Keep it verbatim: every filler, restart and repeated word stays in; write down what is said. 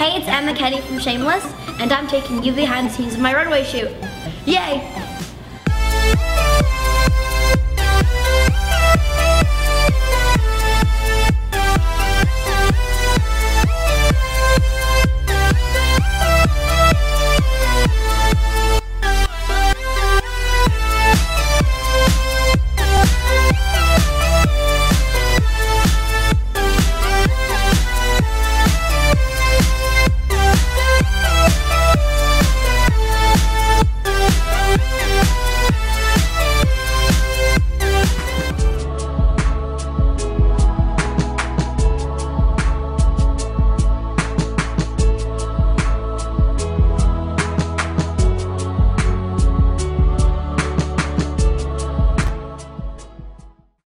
Hey, it's Emma Kenney from Shameless, and I'm taking you behind the scenes of my runway shoot. Yay!